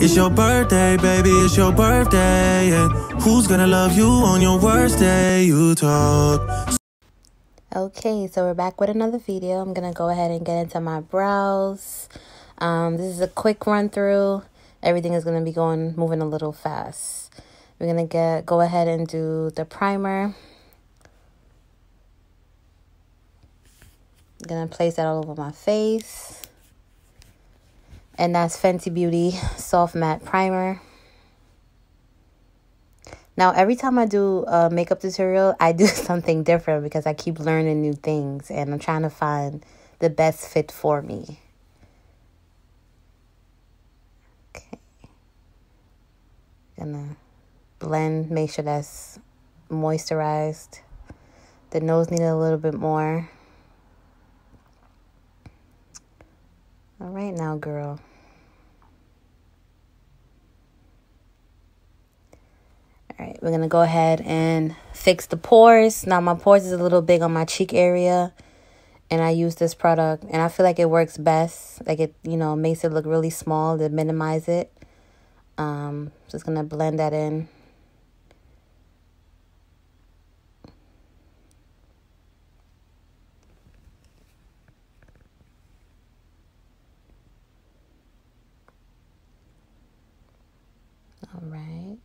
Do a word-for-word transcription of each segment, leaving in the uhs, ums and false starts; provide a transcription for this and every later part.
It's your birthday, baby, it's your birthday, and who's gonna love you on your worst day? You talk. Okay, so we're back with another video. I'm gonna go ahead and get into my brows. Um, this is a quick run through. Everything is gonna be going moving a little fast. We're gonna get go ahead and do the primer. I'm gonna place that all over my face. And that's Fenty Beauty Soft Matte Primer. Now, every time I do a makeup tutorial, I do something different because I keep learning new things and I'm trying to find the best fit for me. Okay. Gonna blend, make sure that's moisturized. The nose needed a little bit more. All right now, girl. All right, we're going to go ahead and fix the pores. Now, my pores is a little big on my cheek area, and I use this product, and I feel like it works best. Like, it, you know, makes it look really small to minimize it. Um, just going to blend that in. All right.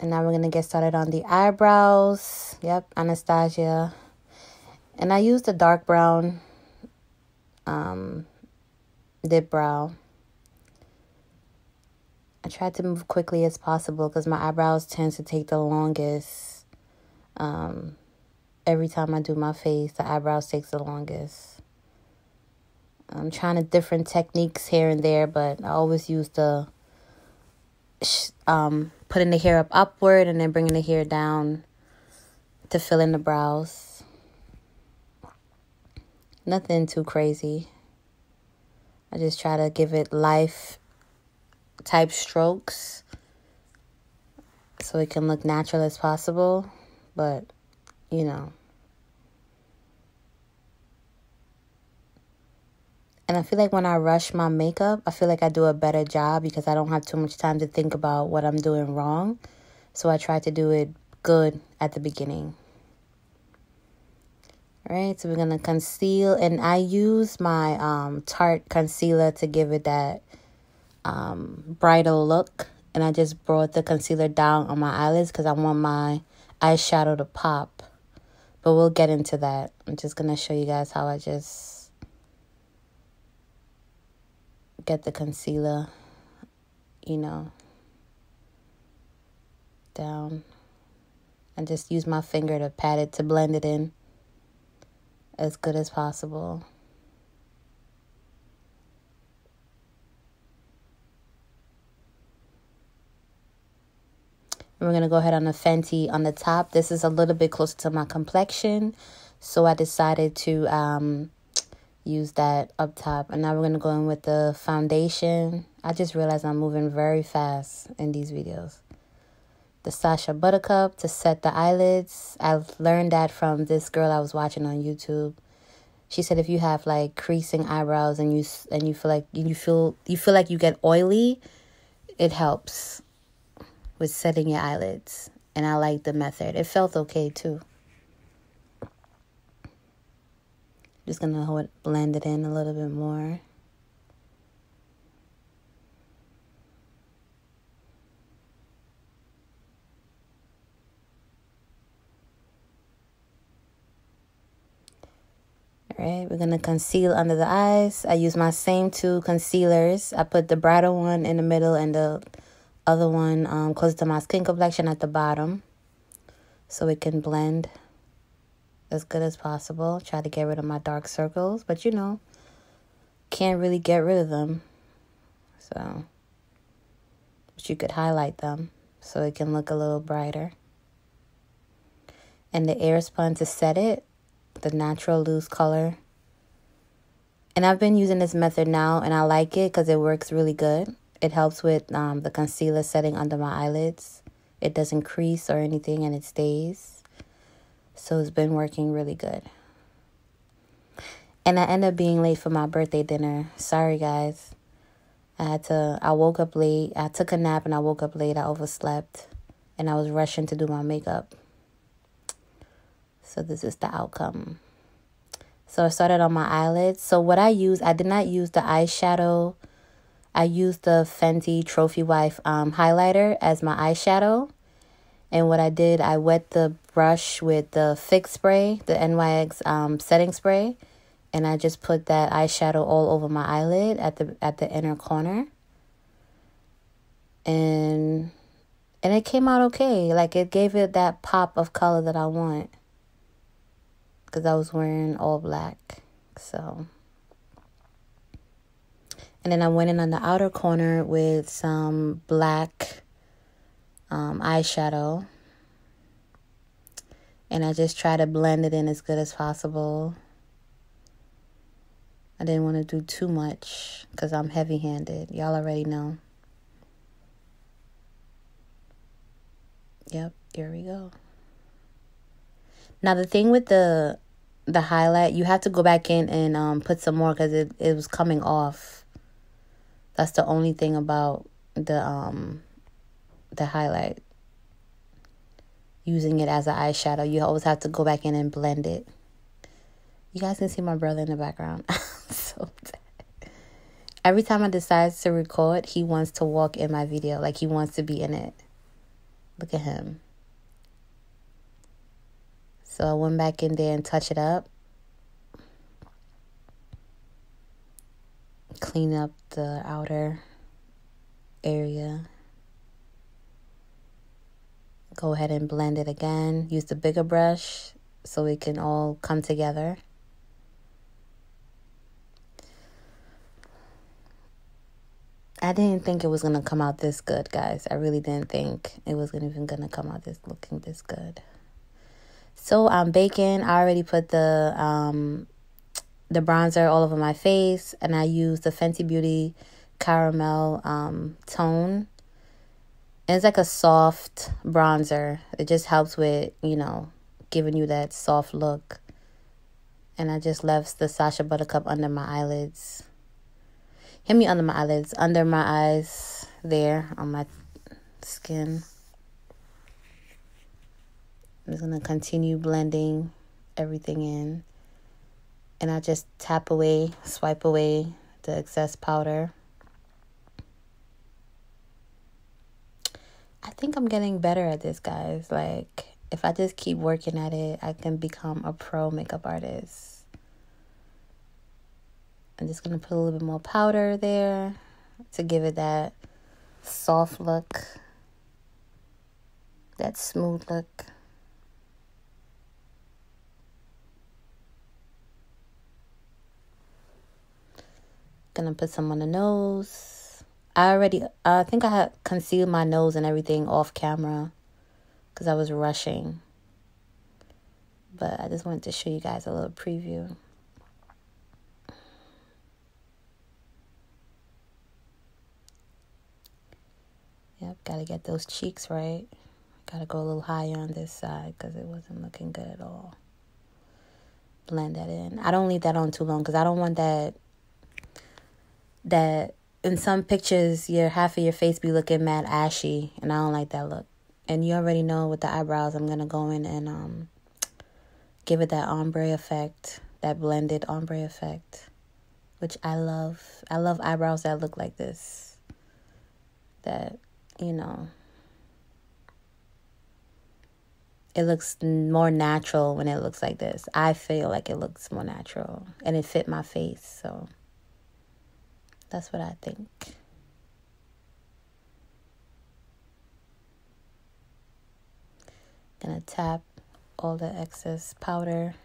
And now we're going to get started on the eyebrows. Yep, Anastasia. And I used the dark brown um, dip brow. I tried to move quickly as possible because my eyebrows tend to take the longest. Um, every time I do my face, the eyebrows takes the longest. I'm trying to different techniques here and there, but I always use the... Um, putting the hair up upward and then bringing the hair down to fill in the brows. Nothing too crazy. I just try to give it life type strokes so it can look natural as possible, but you know. And I feel like when I rush my makeup, I feel like I do a better job because I don't have too much time to think about what I'm doing wrong. So I try to do it good at the beginning. All right, so we're going to conceal. And I use my um, Tarte concealer to give it that um, bridal look. And I just brought the concealer down on my eyelids because I want my eyeshadow to pop. But we'll get into that. I'm just going to show you guys how I just... get the concealer, you know, down. I just use my finger to pat it to blend it in as good as possible. And we're going to go ahead on the Fenty on the top. This is a little bit closer to my complexion, so I decided to um use that up top. And now we're going to go in with the foundation. I just realized I'm moving very fast in these videos. The Sacha ButterCup to set the eyelids. I've learned that from this girl I was watching on YouTube. She said if you have like creasing eyebrows and you and you feel like you feel you feel like you get oily, it helps with setting your eyelids. And I like the method. It felt okay too. Just gonna hold it, blend it in a little bit more. All right, we're gonna conceal under the eyes. I use my same two concealers. I put the brighter one in the middle and the other one um, closer to my skin complexion at the bottom, so it can blend as good as possible. Try to get rid of my dark circles, but you know, can't really get rid of them. So, but you could highlight them so it can look a little brighter. And the Airspun to set it, the natural loose color. And I've been using this method now, and I like it because it works really good. It helps with um, the concealer setting under my eyelids. It doesn't crease or anything, and it stays. So it's been working really good. And I ended up being late for my birthday dinner. Sorry, guys. I had to, I woke up late. I took a nap and I woke up late. I overslept and I was rushing to do my makeup. So this is the outcome. So I started on my eyelids. So what I used, I did not use the eyeshadow. I used the Fenty Trophy Wife um, highlighter as my eyeshadow. And what I did, I wet the brush with the Fix spray, the N Y X um, setting spray. And I just put that eyeshadow all over my eyelid at the at the inner corner. And and it came out okay. Like, it gave it that pop of color that I want. Because I was wearing all black. So. And then I went in on the outer corner with some black um, eyeshadow. And I just try to blend it in as good as possible. I didn't want to do too much because I'm heavy-handed. Y'all already know. Yep, here we go. Now, the thing with the the highlight, you have to go back in and um, put some more because it, it was coming off. That's the only thing about the um the highlight. Using it as an eyeshadow, you always have to go back in and blend it. You guys can see my brother in the background. So bad. Every time I decide to record, he wants to walk in my video. Like, he wants to be in it. Look at him. So I went back in there and touched it up. Clean up the outer area. Go ahead and blend it again. Use the bigger brush so it can all come together. I didn't think it was going to come out this good, guys. I really didn't think it was even going to come out this looking this good. So I'm baking. I already put the um, the bronzer all over my face. And I used the Fenty Beauty Caramel um, Tone. And it's like a soft bronzer. It just helps with, you know, giving you that soft look. And I just left the Sacha ButterCup under my eyelids. Hit me under my eyelids, under my eyes, there, on my skin. I'm just going to continue blending everything in. And I just tap away, swipe away the excess powder. I think I'm getting better at this, guys. Like, if I just keep working at it, I can become a pro makeup artist. I'm just going to put a little bit more powder there to give it that soft look, that smooth look. Going to put some on the nose. I already, I think I had concealed my nose and everything off camera because I was rushing. But I just wanted to show you guys a little preview. Yep, gotta get those cheeks right. Gotta go a little higher on this side because it wasn't looking good at all. Blend that in. I don't leave that on too long because I don't want that, that in some pictures, your half of your face be looking mad ashy, and I don't like that look. And you already know with the eyebrows, I'm gonna go in and um give it that ombre effect, that blended ombre effect, which I love. I love eyebrows that look like this. That... you know, it looks more natural when it looks like this. I feel like it looks more natural and it fit my face. So that's what I think. Gonna tap all the excess powder.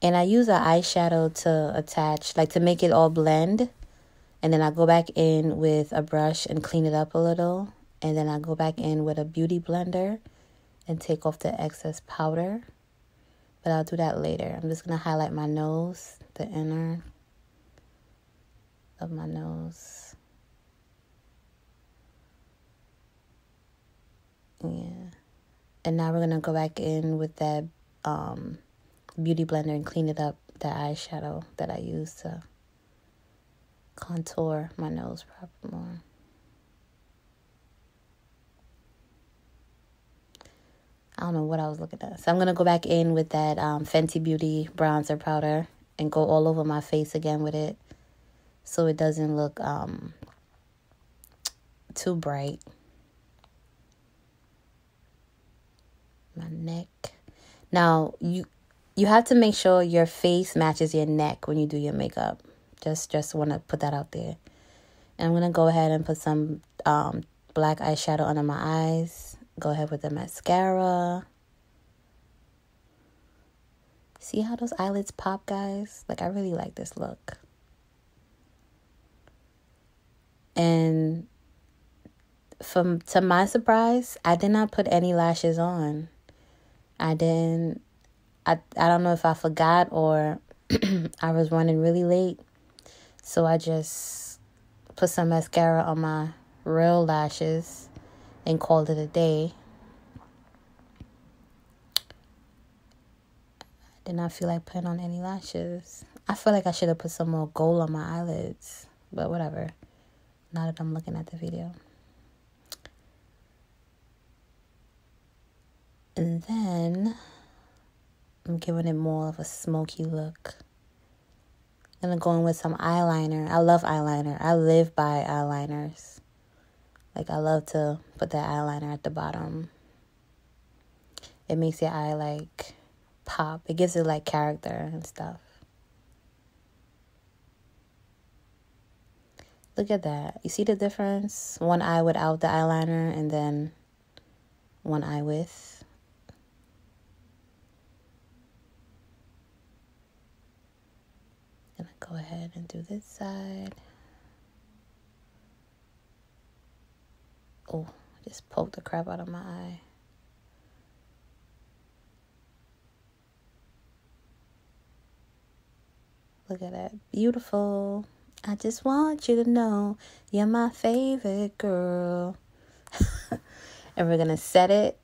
And I use an eyeshadow to attach, like to make it all blend. And then I go back in with a brush and clean it up a little. And then I go back in with a beauty blender and take off the excess powder. But I'll do that later. I'm just going to highlight my nose, the inner of my nose. Yeah. And now we're going to go back in with that um, beauty blender and clean it up, the eyeshadow that I used to contour my nose proper more. I don't know what I was looking at. So I'm going to go back in with that um, Fenty Beauty bronzer powder and go all over my face again with it so it doesn't look um, too bright. My neck. Now, you you have to make sure your face matches your neck when you do your makeup. Just, just want to put that out there. And I'm going to go ahead and put some um, black eyeshadow under my eyes. Go ahead with the mascara. See how those eyelids pop, guys? Like, I really like this look. And from to my surprise, I did not put any lashes on. I didn't. I, I don't know if I forgot or I was running really late. So I just put some mascara on my real lashes and called it a day. I did not feel like putting on any lashes. I feel like I should have put some more gold on my eyelids, but whatever. Now that I'm looking at the video. And then I'm giving it more of a smoky look. I'm gonna go in with some eyeliner. I love eyeliner. I live by eyeliners. Like, I love to put that eyeliner at the bottom. It makes your eye, like, pop. It gives it, like, character and stuff. Look at that. You see the difference? One eye without the eyeliner and then one eye with. I'm gonna go ahead and do this side. Oh, I just poked the crap out of my eye. Look at that. Beautiful. I just want you to know you're my favorite girl. And we're going to set it.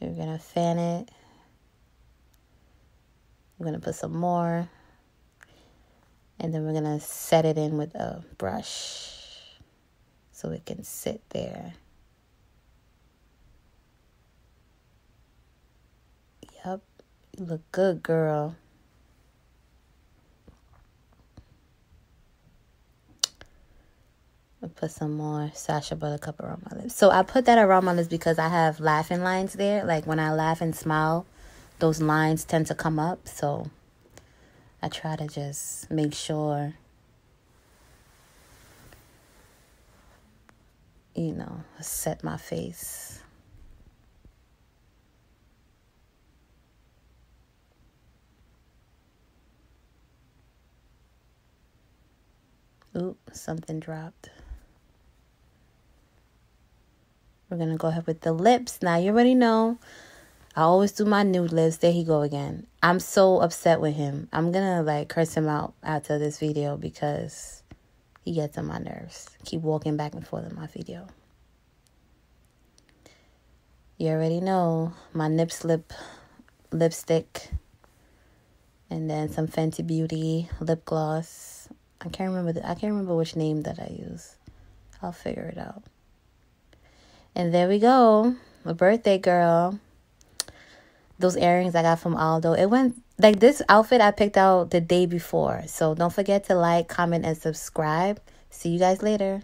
We're going to fan it. We're going to put some more. And then we're going to set it in with a brush. So it can sit there. Yep. You look good, girl. I'll put some more Sacha ButterCup around my lips. So I put that around my lips because I have laughing lines there. Like, when I laugh and smile, those lines tend to come up. So I try to just make sure, you know, set my face. Oop, something dropped. We're going to go ahead with the lips. Now, you already know, I always do my nude lips. There he go again. I'm so upset with him. I'm going to, like, curse him out after this video because he gets on my nerves. Keep walking back and forth in my video. You already know my Nip Slip lipstick. And then some Fenty Beauty lip gloss. I can't remember the, I can't remember which name that I use. I'll figure it out. And there we go. My birthday girl. Those earrings I got from Aldo. It went... Like, this outfit I picked out the day before. So don't forget to like, comment, and subscribe. See you guys later.